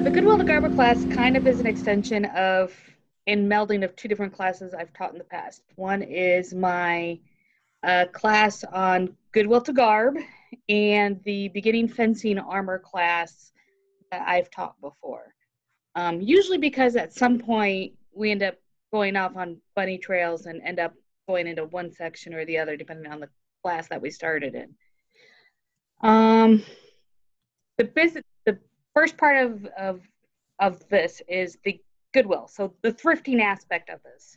The Goodwill to Garb class kind of is an extension of and melding of two different classes I've taught in the past. One is my class on Goodwill to Garb and the beginning fencing armor class that I've taught before. Usually because at some point we end up going off on bunny trails and end up going into one section or the other depending on the class that we started in. The first part of this is the Goodwill, so the thrifting aspect of this,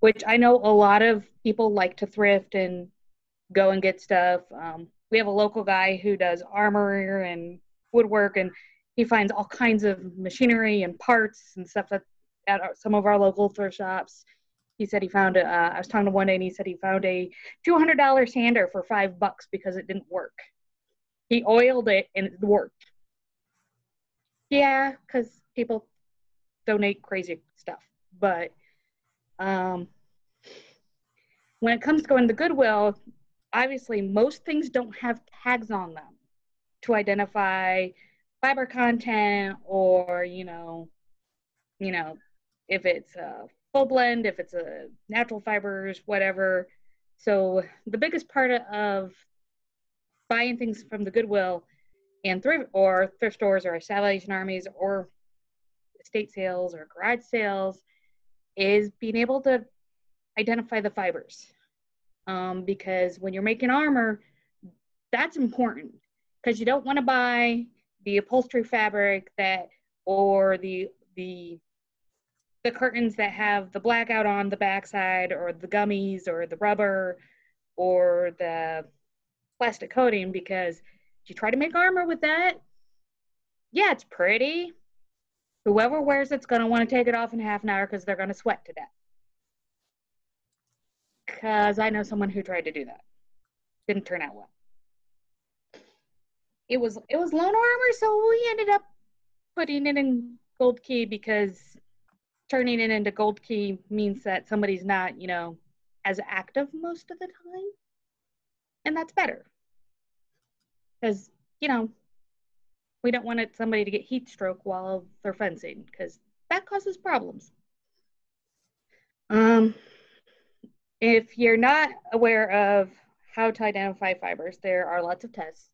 which I know a lot of people like to thrift and go and get stuff. We have a local guy who does armor and woodwork, and he finds all kinds of machinery and parts and stuff at some of our local thrift shops. He said he found, I was talking to one day and he said he found a $200 sander for $5 because it didn't work. He oiled it and it worked. Yeah, because people donate crazy stuff, but when it comes to going to Goodwill, obviously most things don't have tags on them to identify fiber content or you know if it's a full blend, if it's a natural fibers, whatever. So the biggest part of buying things from the Goodwill and thrift stores or Salvation Armies or estate sales or garage sales is being able to identify the fibers, because when you're making armor, that's important, because you don't want to buy the upholstery fabric that or the curtains that have the blackout on the backside or the gummies or the rubber or the plastic coating, because if you try to make armor with that, yeah, it's pretty. Whoever wears it's going to want to take it off in half an hour because they're going to sweat to death. Because I know someone who tried to do that. Didn't turn out well. It was loan armor, so we ended up putting it in gold key, because turning it into gold key means that somebody's not, as active most of the time. And that's better. Because, we don't want somebody to get heat stroke while they're fencing, because that causes problems. If you're not aware of how to identify fibers, there are lots of tests.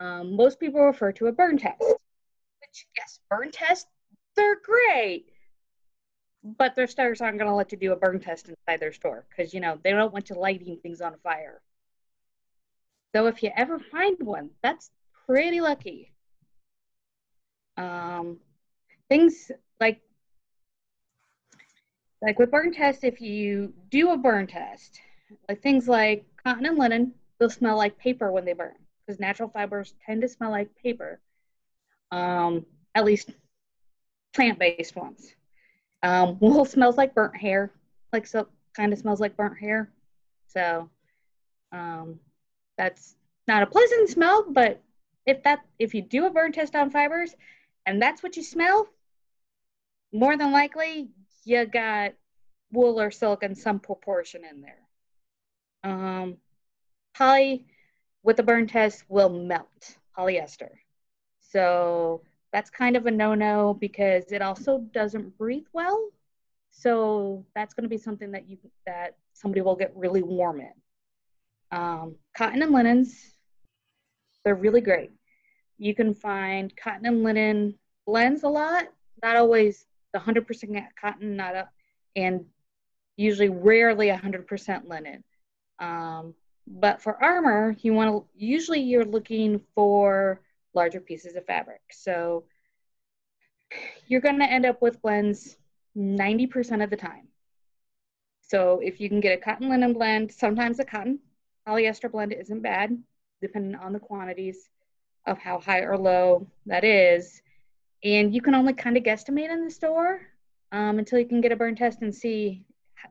Most people refer to a burn test, which, yes, burn tests, they're great, but their stores aren't going to let you do a burn test inside their store, because, they don't want you lighting things on fire. So if you ever find one, that's pretty lucky. Things like with burn tests, if you do a burn test, like things like cotton and linen, they'll smell like paper when they burn, because natural fibers tend to smell like paper, at least plant-based ones. Wool smells like burnt hair, like silk kind of smells like burnt hair. So that's not a pleasant smell, but if you do a burn test on fibers, and that's what you smell, more than likely you got wool or silk in some proportion in there. Poly with the burn test will melt polyester. So that's kind of a no-no, because it also doesn't breathe well. So that's going to be something that somebody will get really warm in. Cotton and linens, they're really great. You can find cotton and linen blends a lot, not always 100% cotton, and usually rarely 100% linen. But for armor, usually you're looking for larger pieces of fabric. So you're gonna end up with blends 90% of the time. So if you can get a cotton linen blend, sometimes a cotton polyester blend isn't bad, depending on the quantities of how high or low that is. And you can only kind of guesstimate in the store until you can get a burn test and see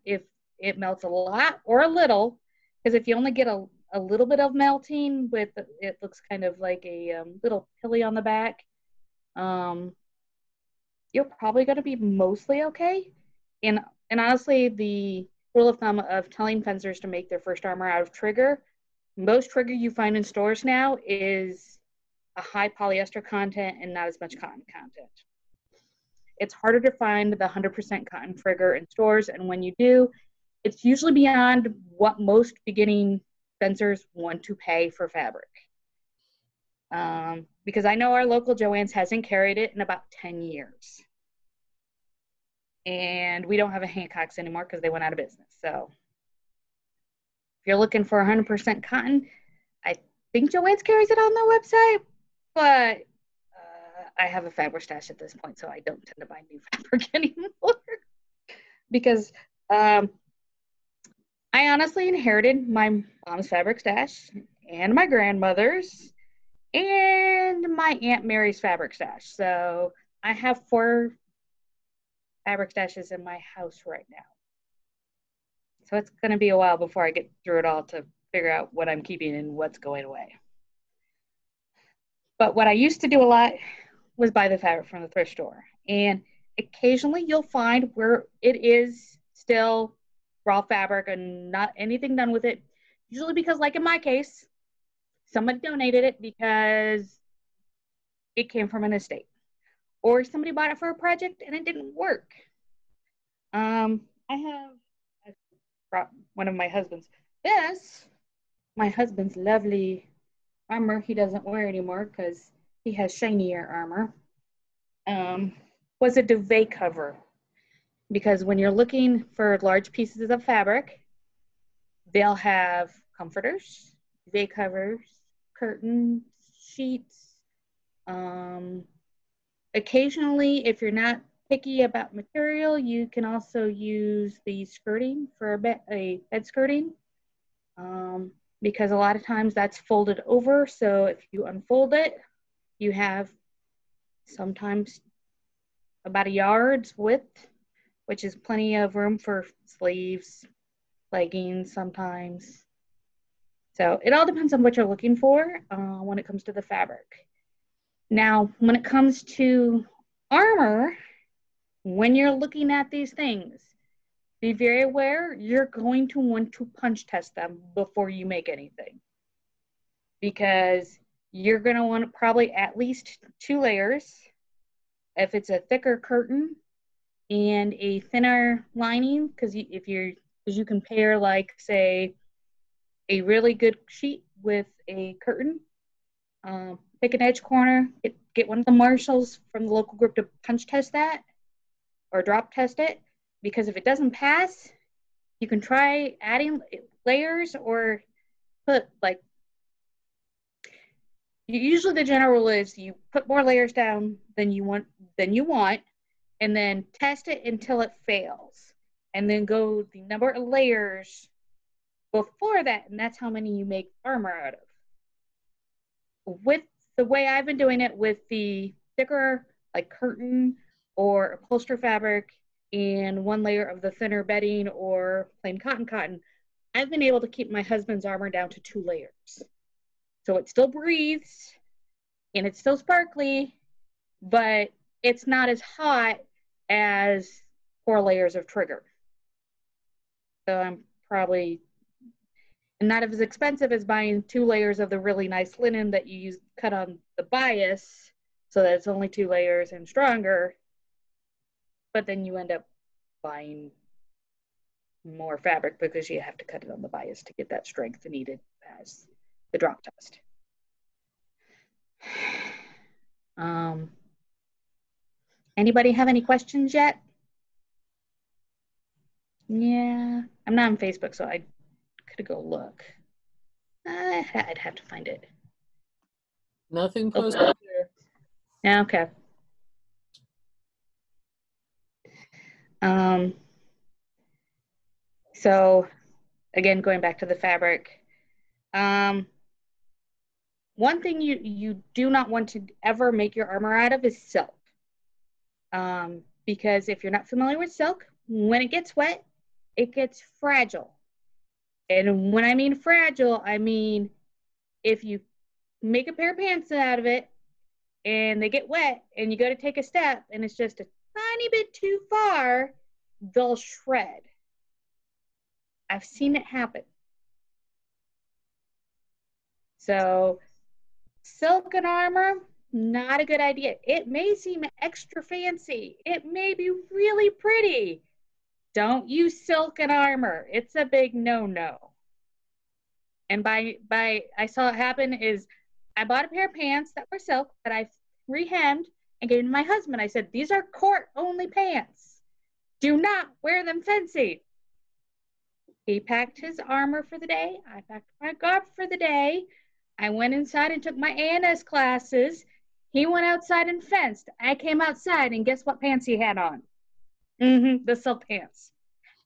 if it melts a lot or a little. Because if you only get a little bit of melting, it looks kind of like a little pilly on the back, you're probably going to be mostly okay. And And honestly, the rule of thumb of telling fencers to make their first armor out of trigger, most trigger you find in stores now is a high polyester content and not as much cotton content. It's harder to find the 100% cotton trigger in stores, and when you do, it's usually beyond what most beginning fencers want to pay for fabric. Because I know our local Joann's hasn't carried it in about 10 years. And we don't have a Hancock's anymore because they went out of business. So if you're looking for 100% cotton, I think Joann's carries it on their website, but I have a fabric stash at this point, so I don't tend to buy new fabric anymore because I honestly inherited my mom's fabric stash and my grandmother's and my Aunt Mary's fabric stash. So I have 4 fabric stashes in my house right now. So it's going to be a while before I get through it all to figure out what I'm keeping and what's going away. But what I used to do a lot was buy the fabric from the thrift store. And occasionally you'll find where it is still raw fabric and not anything done with it, usually because, like in my case, somebody donated it because it came from an estate, or somebody bought it for a project and it didn't work. I brought one of my husband's. This, my husband's lovely armor he doesn't wear anymore because he has shinier armor, was a duvet cover. Because when you're looking for large pieces of fabric, they'll have comforters, duvet covers, curtains, sheets. Occasionally, if you're not picky about material, you can also use the skirting for a bed skirting, because a lot of times that's folded over. So if you unfold it, you have sometimes about a yard's width, which is plenty of room for sleeves, leggings sometimes. So it all depends on what you're looking for when it comes to the fabric. Now, when it comes to armor, when you're looking at these things, be very aware you're going to want to punch test them before you make anything. Because you're gonna want probably at least 2 layers. If it's a thicker curtain, and a thinner lining, because you can pair, like, say, a really good sheet with a curtain. Pick an edge corner, get one of the marshals from the local group to punch test that or drop test it, because if it doesn't pass, you can try adding layers or put, like, usually the general rule is you put more layers down than you want. And then test it until it fails. And then go the number of layers before that, and that's how many you make armor out of. With the way I've been doing it with the thicker, like, curtain or upholster fabric and one layer of the thinner bedding or plain cotton, I've been able to keep my husband's armor down to 2 layers. So it still breathes and it's still sparkly, but it's not as hot as 4 layers of trigger. So I'm probably not as expensive as buying 2 layers of the really nice linen that you cut on the bias so that it's only 2 layers and stronger, but then you end up buying more fabric because you have to cut it on the bias to get that strength needed as the drop test. Anybody have any questions yet? Yeah, I'm not on Facebook, so I could go look. I'd have to find it. Nothing posted there. Okay. So again, going back to the fabric. One thing you do not want to ever make your armor out of is silk. Because if you're not familiar with silk, when it gets wet, it gets fragile. And when I mean fragile, I mean if you make a pair of pants out of it and they get wet and you go to take a step and it's just a tiny bit too far, they'll shred. I've seen it happen. So silk and armor, not a good idea. It may seem extra fancy. It may be really pretty. Don't use silk and armor. It's a big no-no. And I saw it happen is I bought a pair of pants that were silk that I rehemmed and gave to my husband. I said, these are court-only pants. Do not wear them fancy. He packed his armor for the day. I packed my garb for the day. I went inside and took my A&S classes. He went outside and fenced. I came outside and guess what pants he had on? The silk pants.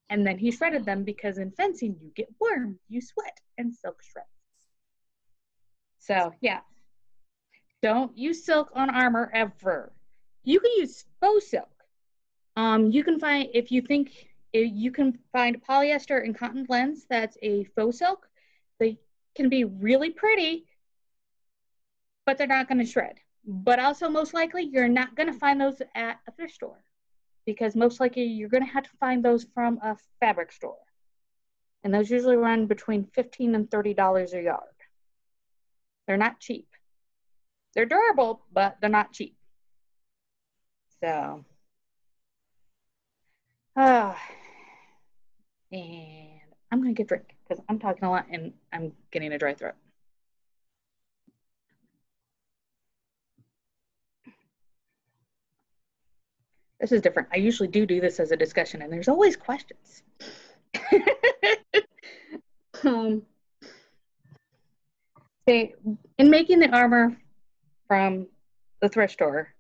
And then he shredded them because in fencing you get warm, you sweat, and silk shreds. So yeah, don't use silk on armor ever. You can use faux silk. You can find, if you think, you can find polyester and cotton blends that's a faux silk. They can be really pretty, but they're not gonna shred. But also most likely you're not gonna find those at a thrift store, because most likely you're gonna have to find those from a fabric store. And those usually run between $15 and $30 a yard. They're not cheap. They're durable, but they're not cheap. So, and I'm gonna get a drink because I'm talking a lot and I'm getting a dry throat. This is different. I usually do this as a discussion and there's always questions. In making the armor from the thrift store,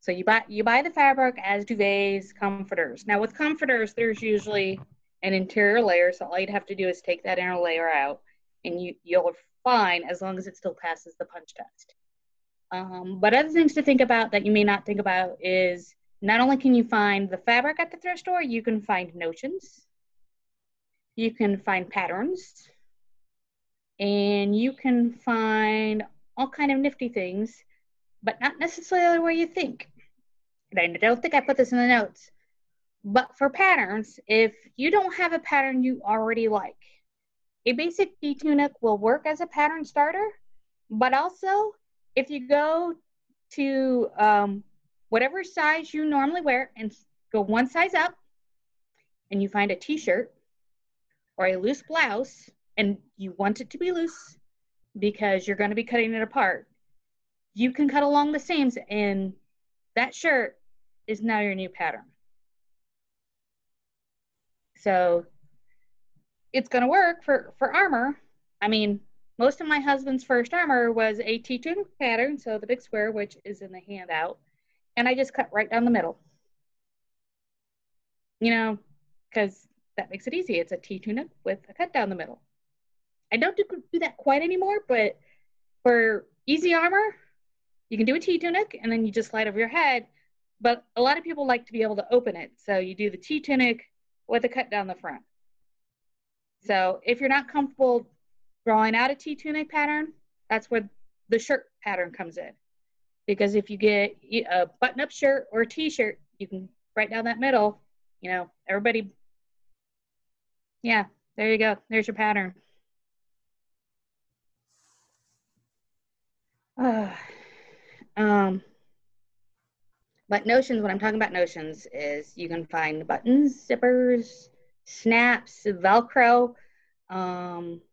so you buy the fabric as duvets, comforters. Now with comforters, there's usually an interior layer, so all you'd have to do is take that inner layer out and you'll find, as long as it still passes the punch test. But other things to think about that you may not think about is, not only can you find the fabric at the thrift store, you can find notions, you can find patterns, and you can find all kind of nifty things, but not necessarily where you think. And I don't think I put this in the notes, but for patterns, if you don't have a pattern you already like, a basic D tunic will work as a pattern starter, but also if you go to, whatever size you normally wear and go one size up and you find a t-shirt or a loose blouse and you want it to be loose because you're going to be cutting it apart, you can cut along the seams and that shirt is now your new pattern. So it's going to work for armor. I mean, most of my husband's first armor was a T-tunic pattern, so the big square, which is in the handout. And I just cut right down the middle, you know, because that makes it easy. It's a T-tunic with a cut down the middle. I don't do that quite anymore, but for easy armor, you can do a T-tunic and then you just slide over your head. But a lot of people like to be able to open it. So you do the T-tunic with a cut down the front. So if you're not comfortable drawing out a T-tunic pattern, that's where the shirt pattern comes in. Because if you get a button-up shirt or a t-shirt, you can right down that middle, you know, everybody, yeah, there you go. There's your pattern. But notions, what I'm talking about notions is you can find buttons, zippers, snaps, Velcro. You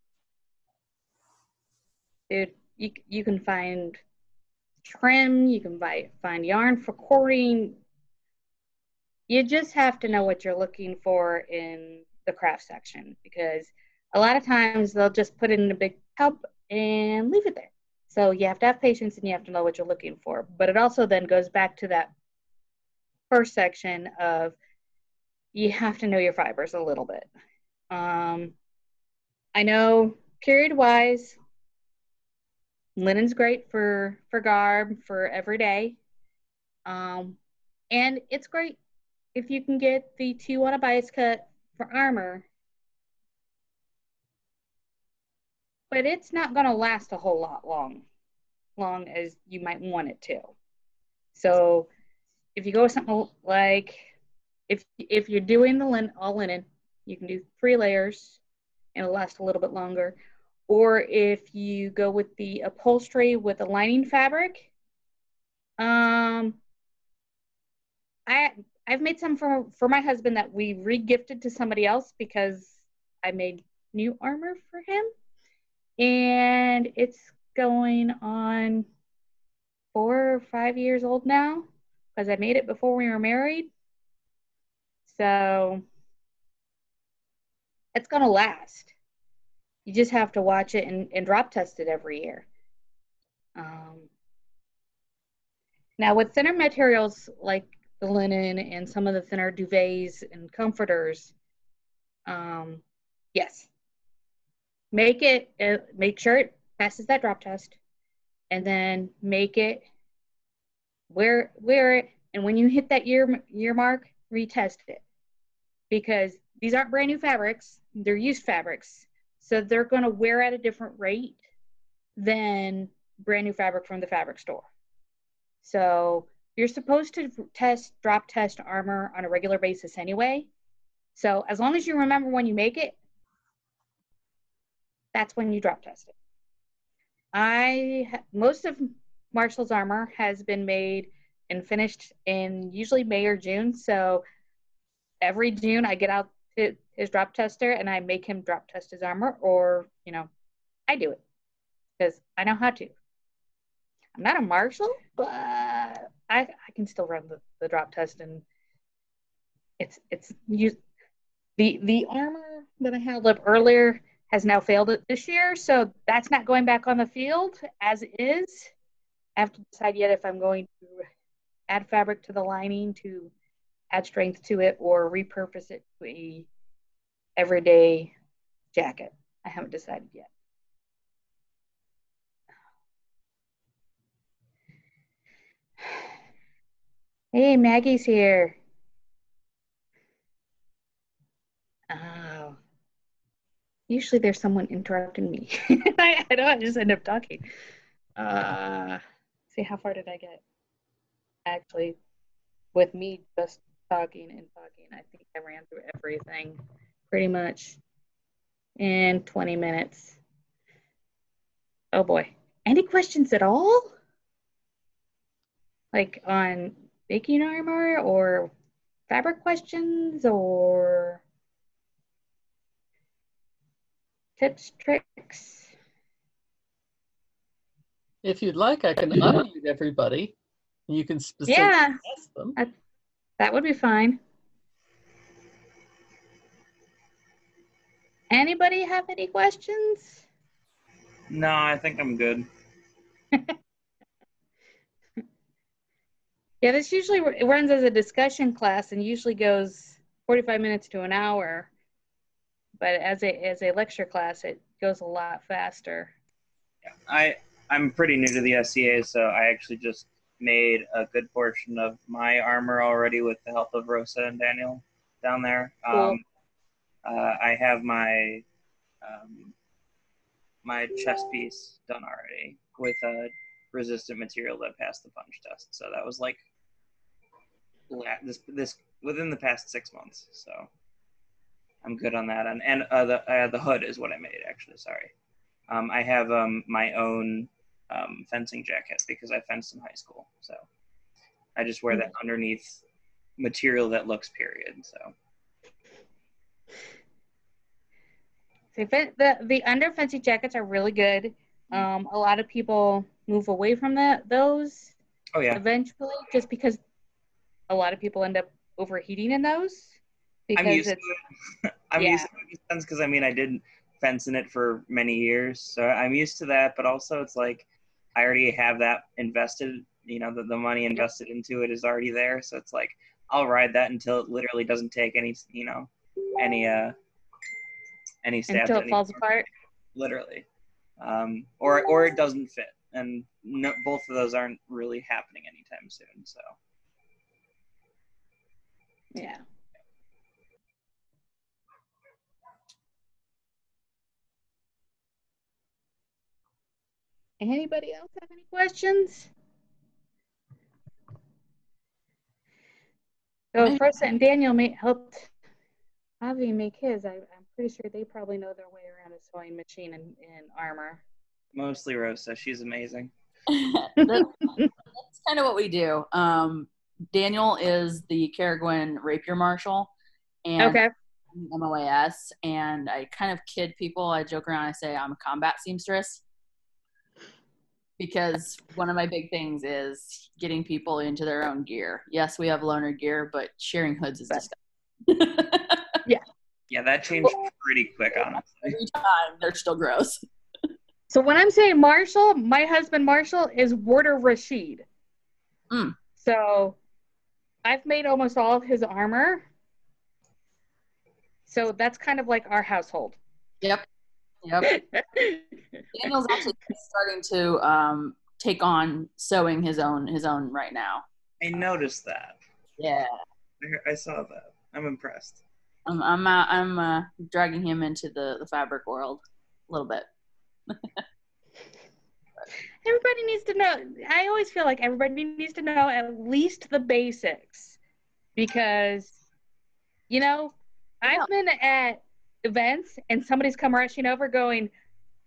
can find trim, you can find yarn for cording. You just have to know what you're looking for in the craft section, because a lot of times they'll just put it in a big tub and leave it there. So you have to have patience and you have to know what you're looking for. But it also then goes back to that first section of you have to know your fibers a little bit. I know period-wise, linen's great for garb, for every day. And it's great if you can get the T1 bias cut for armor. But it's not going to last a whole lot long as you might want it to. So if you go with something like If you're doing the all linen, you can do 3 layers and it'll last a little bit longer. Or if you go with the upholstery with a lining fabric, I've made some for my husband that we re-gifted to somebody else because I made new armor for him. And it's going on 4 or 5 years old now because I made it before we were married. So it's going to last. You just have to watch it and drop test it every year. Now with thinner materials like the linen and some of the thinner duvets and comforters, yes, make sure it passes that drop test, and then make it, wear it, and when you hit that year mark, retest it, because these aren't brand new fabrics, they're used fabrics, so they're going to wear at a different rate than brand new fabric from the fabric store. So you're supposed to drop test armor on a regular basis anyway. So as long as you remember when you make it, that's when you drop test it. Most of Marshall's armor has been made and finished in usually May or June. So every June I get out his drop tester and I make him drop test his armor, or, you know, I do it because I know how to. I'm not a marshal, but I can still run the drop test, and the armor that I held up earlier has now failed it this year, so that's not going back on the field as is. I have to decide yet if I'm going to add fabric to the lining to add strength to it or repurpose it to a everyday jacket. I haven't decided yet. Hey, Maggie's here. Oh. Usually there's someone interrupting me. I know, I just end up talking. See, how far did I get? Actually, with me just talking and talking, I think I ran through everything pretty much in 20 minutes. Oh boy. Any questions at all? Like on baking armor or fabric questions or tips, tricks? If you'd like, I can unmute everybody. You can specifically ask them. That would be fine. Anybody have any questions? No, I think I'm good. Yeah, this usually it runs as a discussion class and usually goes 45 minutes to an hour. But as a lecture class, it goes a lot faster. Yeah, I'm pretty new to the SCA, so I actually just made a good portion of my armor already with the help of Rosa and Daniel down there. Cool. I have my my chest piece done already with a resistant material that passed the punch test. So that was like this within the past 6 months. So I'm good on that. And the hood is what I made, actually. Sorry. I have my own fencing jacket because I fenced in high school. So I just wear that underneath material that looks period. So the under fencing jackets are really good. A lot of people move away from those eventually, just because a lot of people end up overheating in those. Because I'm used to it. I'm used to it in a sense, because I mean, I did fence in it for many years, so I'm used to that, but also it's like I already have that invested, you know, the money invested into it is already there, so it's like I'll ride that until it literally doesn't take any, you know, any stabs until it falls apart, literally, or it doesn't fit. And no, both of those aren't really happening anytime soon, so. Yeah. Anybody else have any questions? So first, and Daniel helped Javi make his. I'm pretty sure they probably know their way around a sewing machine and armor. Mostly Rosa. She's amazing. That's kind of what we do. Daniel is the Carrigwin Rapier Marshal. And okay. I'm MOAS, and I kind of kid people. I joke around. I say I'm a combat seamstress because one of my big things is getting people into their own gear. Yes, we have loaner gear, but sharing hoods is disgusting. Yeah. Yeah, that changed pretty quick, honestly. Every time, they're still gross. So when I'm saying Marshall, my husband Marshall is Warder Rashid. Mm. So I've made almost all of his armor. So that's kind of like our household. Yep. Yep. Daniel's actually starting to take on sewing his own right now. I noticed that. Yeah. I saw that. I'm impressed. I'm dragging him into the fabric world a little bit. Everybody needs to know. I always feel like everybody needs to know at least the basics, because you know, I've been at events and somebody's come rushing over going,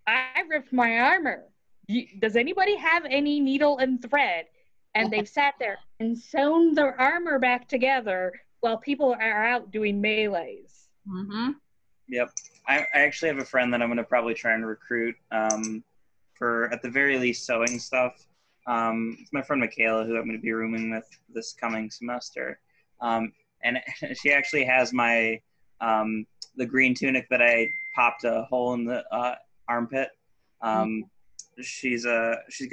I ripped my armor. Does anybody have any needle and thread? And they've sat there and sewn their armor back together while people are out doing melees. Mm-hmm. Yep. I actually have a friend that I'm going to probably try and recruit for, at the very least, sewing stuff. It's my friend Michaela, who I'm going to be rooming with this coming semester. And she actually has my... the green tunic that I popped a hole in the armpit. She's going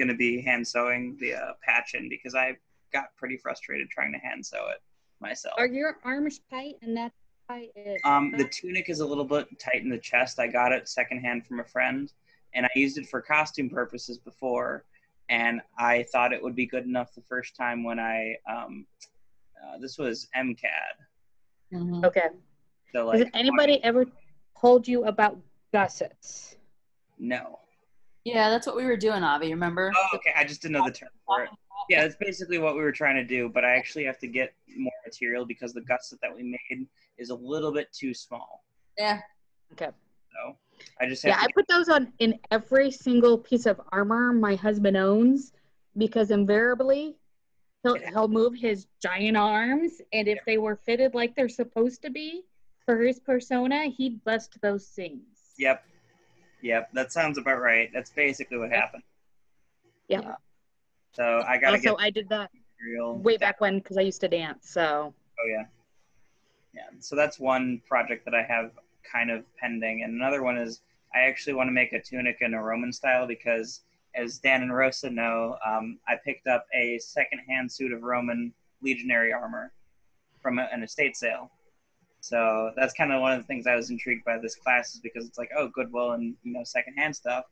to be hand sewing the patch in, because I got pretty frustrated trying to hand sew it myself. Are your arms tight and that's tight? The tunic is a little bit tight in the chest. I got it secondhand from a friend, and I used it for costume purposes before, and I thought it would be good enough the first time when I this was MCAD. Mm-hmm. Okay. So, like, has anybody ever told you about gussets? No. Yeah, that's what we were doing, Avi, remember? Oh, okay, I just didn't know the term for it. Yeah, that's basically what we were trying to do, but I actually have to get more material because the gusset that we made is a little bit too small. Yeah. Okay. So, I just have to I put those on in every single piece of armor my husband owns, because invariably he'll move his giant arms, and if they were fitted like they're supposed to be, for his persona, he'd bust those things. Yep. Yep. That sounds about right. That's basically what happened. Yeah. So I got to get... Also, I did that way back when, because I used to dance, so... Oh, yeah. Yeah. So that's one project that I have kind of pending. And another one is I actually want to make a tunic in a Roman style, because as Dan and Rosa know, I picked up a secondhand suit of Roman legionary armor from an estate sale. So that's kind of one of the things I was intrigued by this class, is because it's like, oh, Goodwill and, you know, secondhand stuff.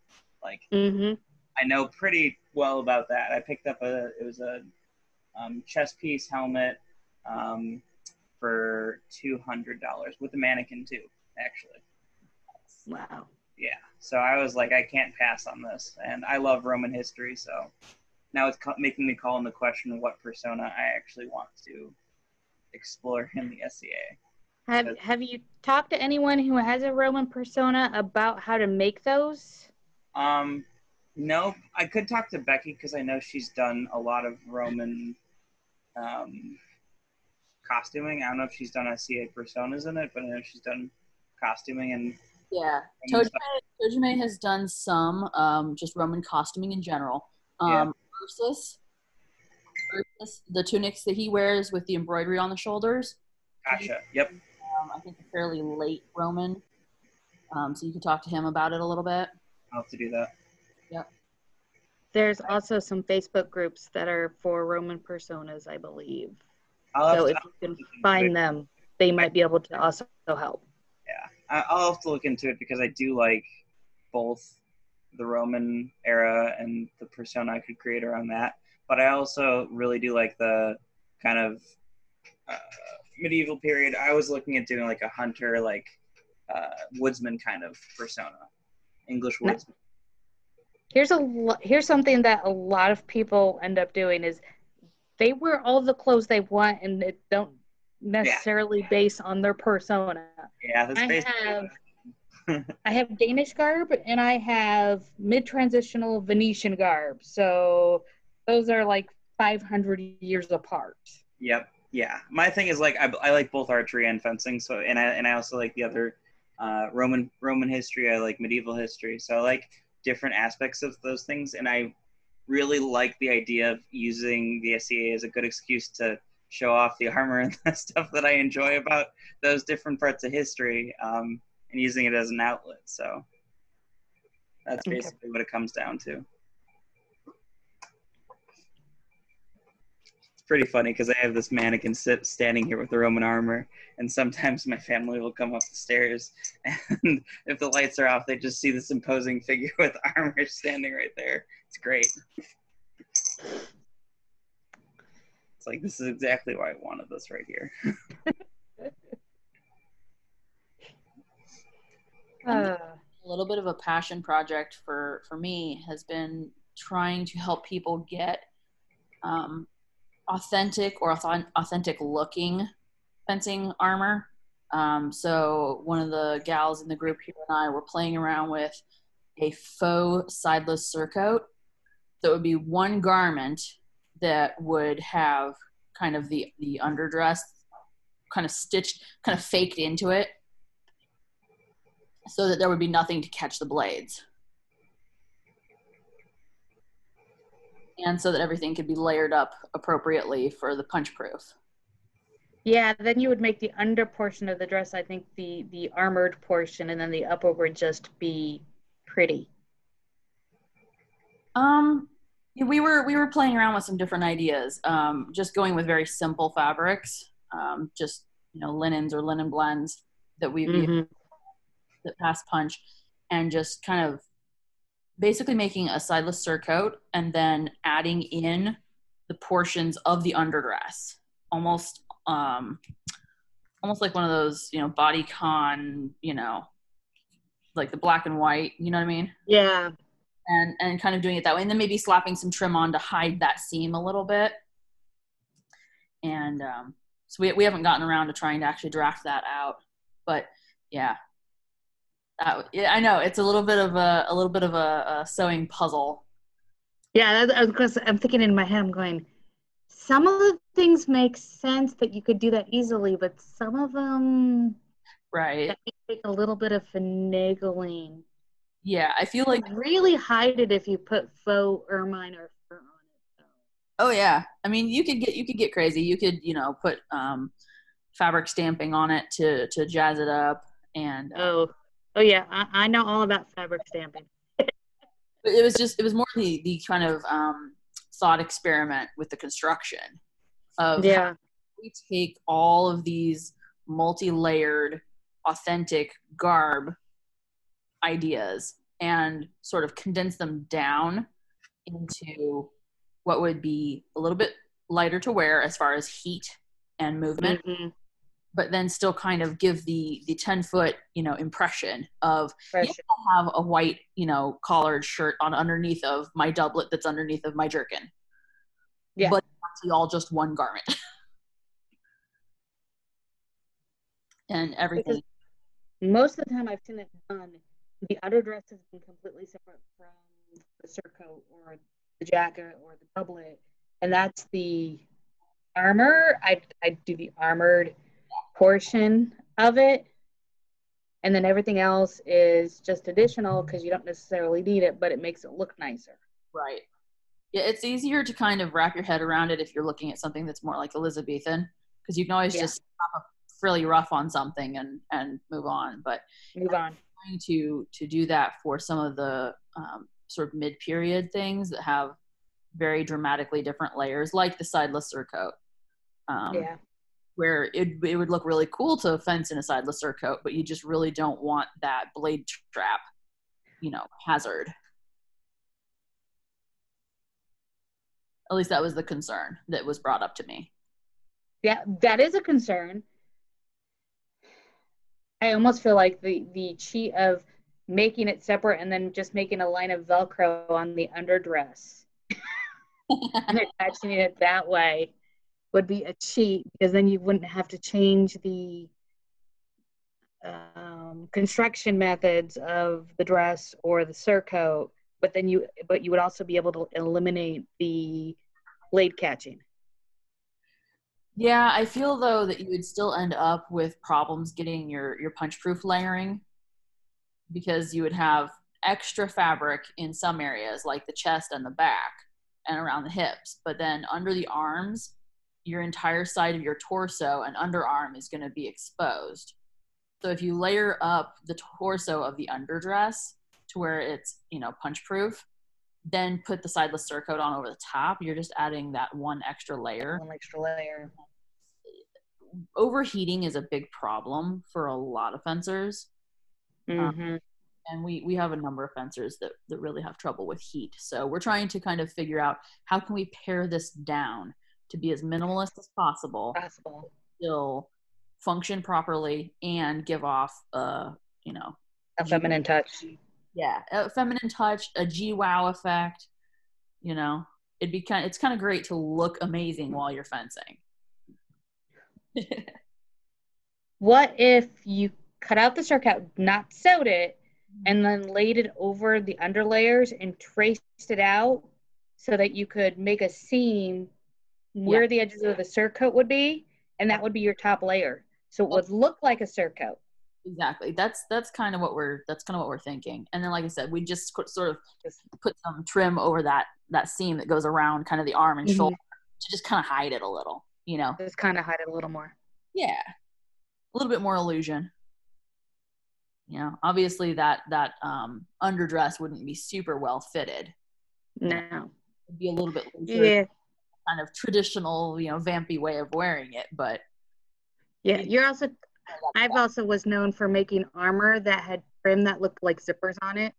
Like, I know pretty well about that. I picked up it was a chest piece helmet for $200 with a mannequin too, actually. Wow. Yeah. So I was like, I can't pass on this. And I love Roman history. So now it's making me call into question what persona I actually want to explore in the SCA. Have you talked to anyone who has a Roman persona about how to make those? No, I could talk to Becky, because I know she's done a lot of Roman costuming. I don't know if she's done SCA personas in it, but I know she's done costuming and... Yeah, Tojume has done some just Roman costuming in general. Ursus, the tunics that he wears with the embroidery on the shoulders. Gotcha, yep. I think a fairly late Roman, so you can talk to him about it a little bit. I'll have to do that. Yep. There's also some Facebook groups that are for Roman personas, I believe. So if you can find them, they might be able to also help. Yeah, I'll have to look into it, because I do like both the Roman era and the persona I could create around that, but I also really do like the kind of medieval period. I was looking at doing like a hunter, like woodsman kind of persona, English woodsman. Here's something that a lot of people end up doing is they wear all the clothes they want, and it don't necessarily based on their persona. Yeah, that's I have Danish garb and I have mid-transitional Venetian garb. So those are like 500 years apart. Yep. Yeah. My thing is like, I like both archery and fencing. So, and I also like the other Roman history. I like medieval history. So I like different aspects of those things. And I really like the idea of using the SCA as a good excuse to show off the armor and the stuff that I enjoy about those different parts of history. And using it as an outlet. So that's basically what it comes down to. It's pretty funny because I have this mannequin standing here with the Roman armor, and sometimes my family will come up the stairs, and if the lights are off, they just see this imposing figure with armor standing right there. It's great. It's like, this is exactly why I wanted this right here. A little bit of a passion project for me has been trying to help people get authentic or authentic looking fencing armor. So one of the gals in the group here and I were playing around with a faux sideless surcoat. So it would be one garment that would have kind of the underdress kind of stitched, kind of faked into it, so that there would be nothing to catch the blades. And so that everything could be layered up appropriately for the punch proof. Yeah, then you would make the under portion of the dress, I think, the armored portion, and then the upper would just be pretty. We were playing around with some different ideas, just going with very simple fabrics, just, you know, linens or linen blends that we've used that pass punch, and just kind of basically making a sideless surcoat and then adding in the portions of the underdress, almost almost like one of those, you know, bodycon, you know, like the black and white, you know what I mean? Yeah. And kind of doing it that way, and then maybe slapping some trim on to hide that seam a little bit. And so we haven't gotten around to trying to actually draft that out, but yeah. I know it's a little bit of a sewing puzzle. Yeah, because I'm thinking in my head, I'm going, some of the things make sense that you could do that easily, but some of them, right, that take a little bit of finagling. Yeah, I feel like really hide it if you put faux ermine or fur on it. So. Oh yeah, I mean you could get crazy. You could, you know, put fabric stamping on it to jazz it up and. Oh yeah, I know all about fabric stamping. it was more the kind of thought experiment with the construction of how we take all of these multi-layered authentic garb ideas and sort of condense them down into what would be a little bit lighter to wear as far as heat and movement. Mm-hmm. But then still kind of give the 10-foot, you know, impression of I have a white, you know, collared shirt on underneath of my doublet that's underneath of my jerkin. Yeah. But it's actually all just one garment. And everything. Because most of the time I've seen it done, the outer dress has been completely separate from the surcoat or the jacket or the doublet. And that's the armor. I do the armored portion of it, and then everything else is just additional because you don't necessarily need it, but it makes it look nicer. Right. Yeah, it's easier to kind of wrap your head around it if you're looking at something that's more like Elizabethan, because you can always just pop a frilly ruff on something and move on. But I'm trying to do that for some of the sort of mid-period things that have very dramatically different layers, like the sideless surcoat. Where it would look really cool to fence in a sideless surcoat, but you just really don't want that blade trap, you know, hazard. At least that was the concern that was brought up to me. Yeah, that is a concern. I almost feel like the cheat of making it separate and then just making a line of Velcro on the underdress and attaching it that way. would be a cheat, because then you wouldn't have to change the construction methods of the dress or the surcoat, but then you would also be able to eliminate the blade catching. Yeah, I feel though that you would still end up with problems getting your punch proof layering, because you would have extra fabric in some areas like the chest and the back and around the hips, but then under the arms, your entire side of your torso and underarm is going to be exposed. So if you layer up the torso of the underdress to where it's, you know, punch proof, then put the sideless surcoat on over the top, you're just adding that one extra layer. One extra layer. Overheating is a big problem for a lot of fencers. Mm-hmm. And we have a number of fencers that really have trouble with heat. So we're trying to kind of figure out how can we pare this down to be as minimalist as possible. Still function properly and give off a feminine touch. Yeah, a feminine touch, a gee-wow effect. You know, it's kind of great to look amazing while you're fencing. What if you cut out the surcoat, not sewed it, and then laid it over the underlayers and traced it out so that you could make a seam where the edges of the surcoat would be, and that would be your top layer. So it would look like a surcoat. Exactly. That's kind of what we're thinking. And then, like I said, we just sort of put some trim over that seam that goes around kind of the arm and shoulder to just kind of hide it a little, you know. Just kind of hide it a little more. Yeah. A little bit more illusion. You know, obviously that underdress wouldn't be super well fitted. No. It'd be a little bit looser, kind of traditional, you know, vampy way of wearing it, but yeah, I also was known for making armor that had trim that looked like zippers on it,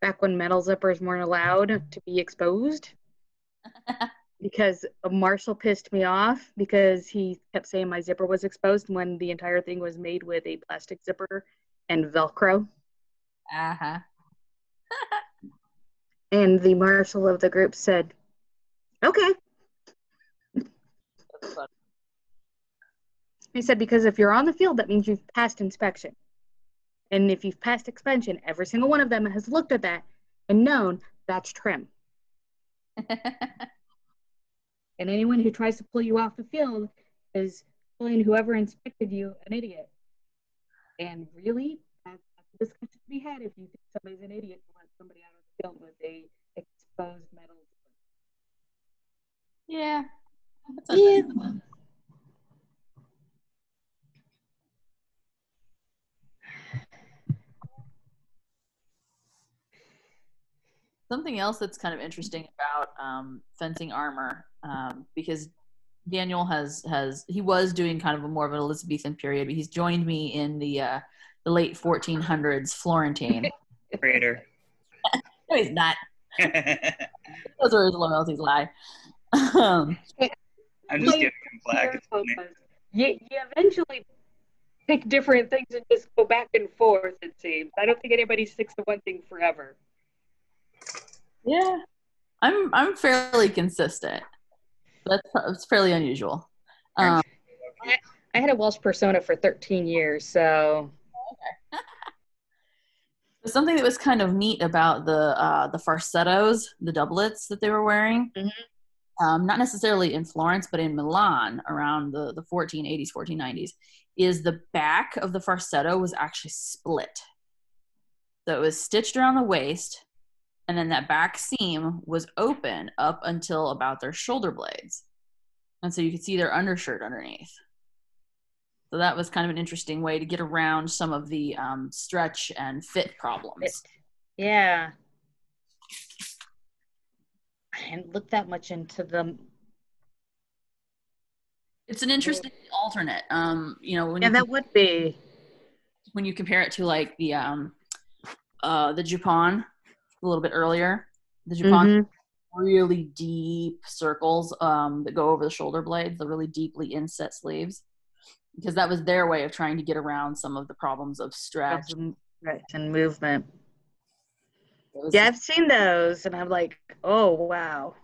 back when metal zippers weren't allowed to be exposed. Because Marshall pissed me off because he kept saying my zipper was exposed when the entire thing was made with a plastic zipper and Velcro. Uh-huh. And the Marshall of the group said, okay. He said, because if you're on the field, that means you've passed inspection. And if you've passed inspection, every single one of them has looked at that and known that's trim. And anyone who tries to pull you off the field is calling whoever inspected you an idiot. And really, that's a discussion to be had if you think somebody's an idiot and let somebody out of the field with a exposed metal. Yeah. Yeah. Something else that's kind of interesting about fencing armor, because Daniel he was doing kind of more of an Elizabethan period, but he's joined me in the late 1400s Florentine. Traitor. No, he's not. Those are his loyalties lie. I'm just giving him flack. You eventually pick different things and just go back and forth, it seems. I don't think anybody sticks to one thing forever. Yeah, I'm fairly consistent. That's fairly unusual. I had a Welsh persona for 13 years, so. Okay. Something that was kind of neat about the farsettos, the doublets that they were wearing, not necessarily in Florence, but in Milan around the 1480s, 1490s, is the back of the farsetto was actually split. So it was stitched around the waist, and then that back seam was open up until about their shoulder blades. And so you could see their undershirt underneath. So that was kind of an interesting way to get around some of the stretch and fit problems. Yeah. I hadn't looked that much into them. It's an interesting alternate. You know, when that would be. When you compare it to like the Japon, a little bit earlier, the Japan really deep circles that go over the shoulder blades, the really deeply inset sleeves, because that was their way of trying to get around some of the problems of stretch and movement. Yeah, I've seen those and I'm like, oh wow.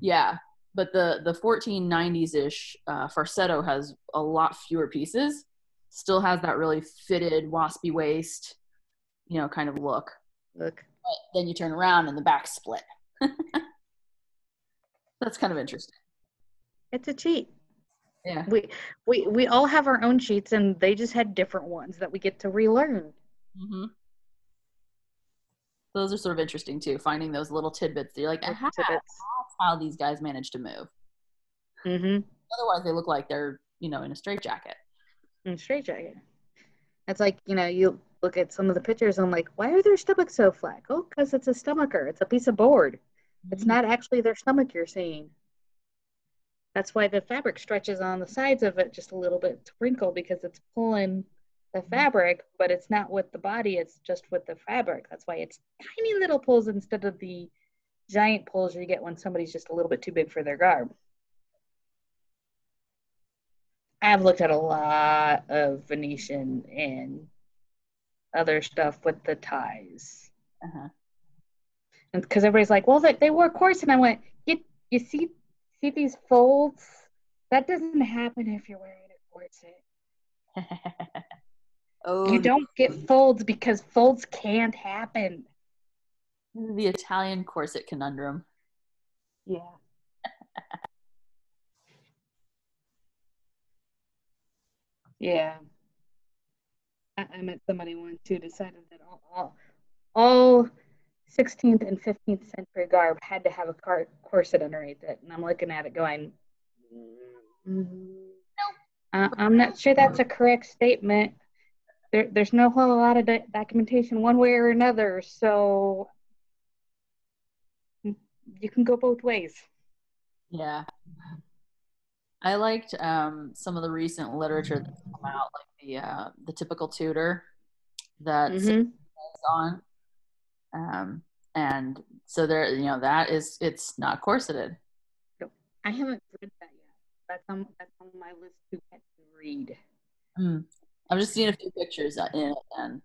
Yeah, But the 1490s-ish farsetto has a lot fewer pieces, still has that really fitted, waspy waist, you know, kind of look. But then you turn around and the back split. That's kind of interesting. It's a cheat. Yeah. We all have our own cheats, and they just had different ones that we get to relearn. Mm-hmm. Those are sort of interesting too, finding those little tidbits that you're like, aha, that's how these guys manage to move. Mm-hmm. Otherwise they look like they're, you know, in a straitjacket. It's like, you know, you look at some of the pictures and I'm like, why are their stomachs so flat? Oh, because it's a stomacher. It's a piece of board. Mm-hmm. It's not actually their stomach you're seeing. That's why the fabric stretches on the sides of it just a little bit to wrinkle, because it's pulling the fabric, but it's not with the body, it's just with the fabric. That's why it's tiny little pulls instead of the giant pulls you get when somebody's just a little bit too big for their garb. I've looked at a lot of Venetian and other stuff with the ties. And because everybody's like, well, they wore coarse, and I went, you see these folds? That doesn't happen if you're wearing a corset. Oh, you don't get folds because folds can't happen. The Italian corset conundrum. Yeah. Yeah. I met somebody once who decided that all 16th and 15th century garb had to have a corset underneath it. And I'm looking at it going, I'm not sure that's a correct statement. There's no whole lot of documentation one way or another, so you can go both ways. Yeah. I liked some of the recent literature that's come out, like the typical Tudor that's on. And so there, you know, that is, it's not corseted. I haven't read that yet. That's on my list to get to read. I'm just seeing a few pictures in it, and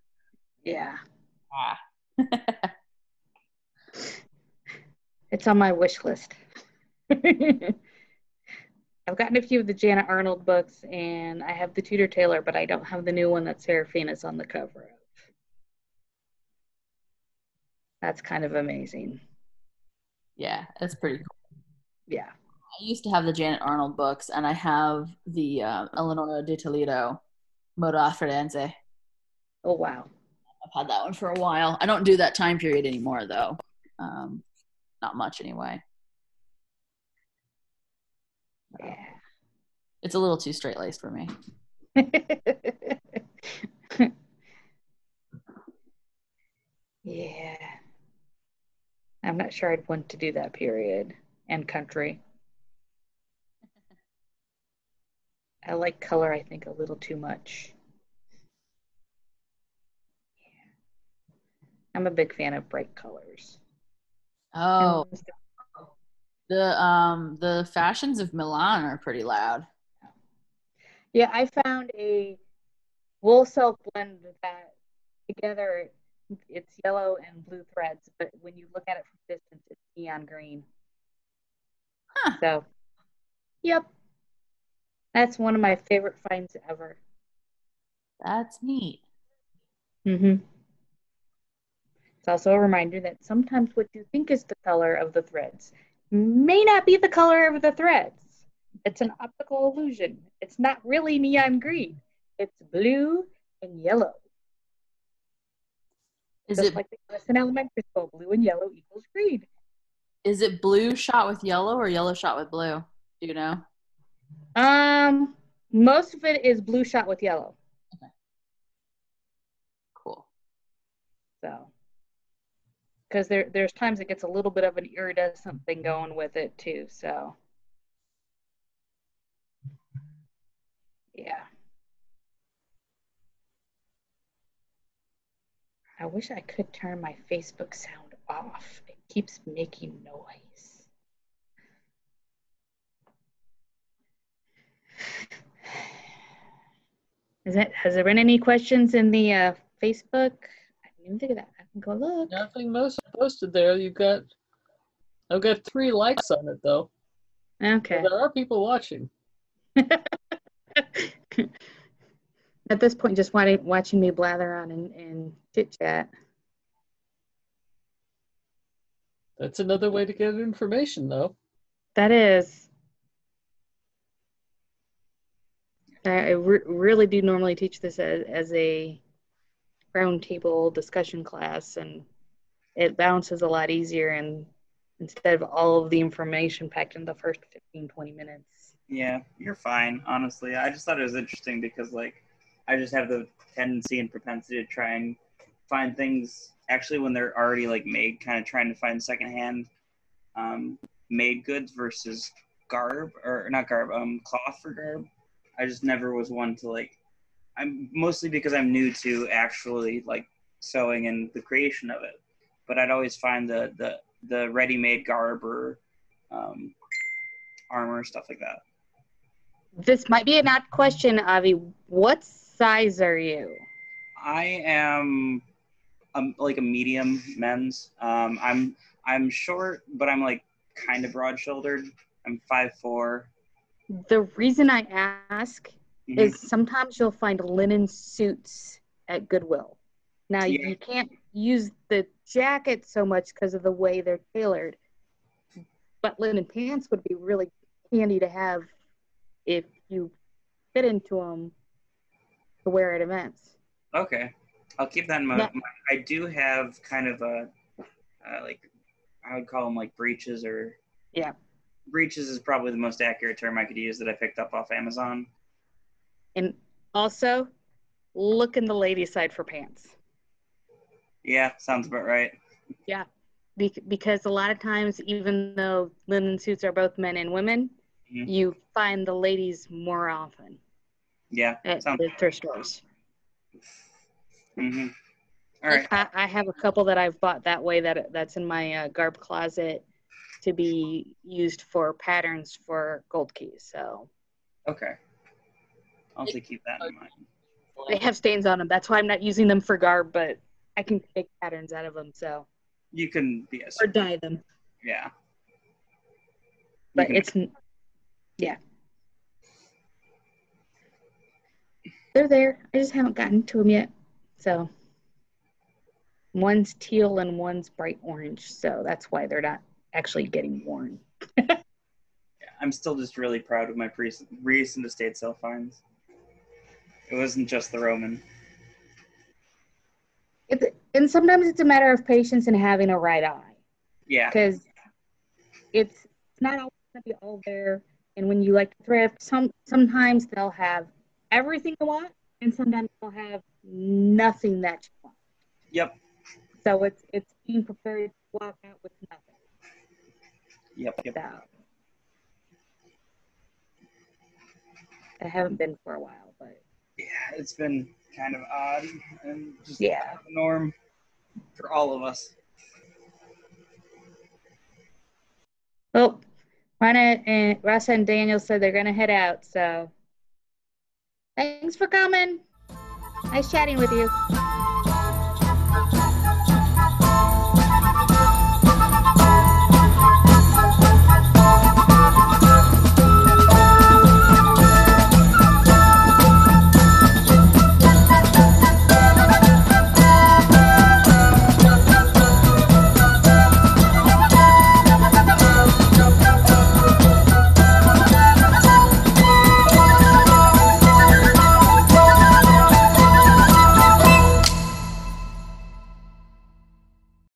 it's on my wish list. I've gotten a few of the Janet Arnold books, and I have the Tudor Taylor, but I don't have the new one that Serafina's on the cover of. That's kind of amazing. Yeah, that's pretty cool. Yeah. I used to have the Janet Arnold books, and I have the Eleonora de Toledo Moda Firenze. Oh, wow. I've had that one for a while. I don't do that time period anymore, though. Not much, anyway. Yeah. It's a little too straight-laced for me. Yeah. I'm not sure I'd want to do that period and country. I like color, I think, a little too much. Yeah. I'm a big fan of bright colors. Oh, the fashions of Milan are pretty loud. Yeah, I found a wool silk blend that together it's yellow and blue threads, but when you look at it from distance, it's neon green. Huh. So, yep. That's one of my favorite finds ever. That's neat. Mm-hmm. It's also a reminder that sometimes what you think is the color of the threads may not be the color of the threads. It's an optical illusion. It's not really neon green. It's blue and yellow. Is it like in elementary school, blue and yellow equals green. Is it blue shot with yellow or yellow shot with blue? Do you know? Most of it is blue shot with yellow. Okay. Cool. So, because there's times it gets a little bit of an iridescent thing going with it too. So, yeah. I wish I could turn my Facebook sound off. It keeps making noise. Has there been any questions in the Facebook? I didn't even think of that. I can go look. Nothing most posted there. I've got 3 likes on it though. Okay. There are people watching. At this point, just watching me blather on and chit chat. That's another way to get information, though. That is. I really do normally teach this as a roundtable discussion class, and it bounces a lot easier, and instead of all of the information packed in the first 15, 20 minutes. Yeah, you're fine, honestly. I just thought it was interesting because, like, I just have the tendency and propensity to try and find things, actually, when they're already, like, made, kind of trying to find secondhand made goods versus garb, or not garb, cloth for garb. I just never was one to, like, I'm mostly because I'm new to actually, like, sewing and the creation of it. But I'd always find the ready-made garb or armor, stuff like that. This might be an odd question, Avi. What size are you? I am, like, a medium men's. I'm short, but I'm, like, kind of broad-shouldered. I'm 5'4". The reason I ask is sometimes you'll find linen suits at Goodwill. Now, you can't use the jacket so much because of the way they're tailored, but linen pants would be really handy to have if you fit into them to wear at events. Okay. I'll keep that in mind. Yeah. I do have kind of a, like, I would call them, like, breeches or... Yeah. Breeches is probably the most accurate term I could use that I picked up off Amazon. And also, look in the lady side for pants. Yeah, sounds about right. Yeah, because a lot of times, even though linen suits are both men and women, you find the ladies more often. Yeah, at the thrift stores. All right. I have a couple that I've bought that way that's in my garb closet to be used for patterns for gold keys. So. Okay. I'll have to keep that in mind. They have stains on them. That's why I'm not using them for garb, but I can make patterns out of them, so. You can, yes. Or dye them. Yeah. But it's, yeah. They're there. I just haven't gotten to them yet, so. One's teal and one's bright orange, so that's why they're not actually getting worn. Yeah, I'm still just really proud of my recent estate sale finds. It wasn't just the Roman. And sometimes it's a matter of patience and having a right eye. Yeah. Because it's not always going to be all there. And when you like to thrift, sometimes they'll have everything you want, and sometimes they'll have nothing that you want. Yep. So it's being prepared to walk out with nothing. Yep. So, I haven't been for a while, but... Yeah, it's been kind of odd and just out of the norm for all of us. Well, Rosa and Daniel said they're going to head out, so thanks for coming. Nice chatting with you.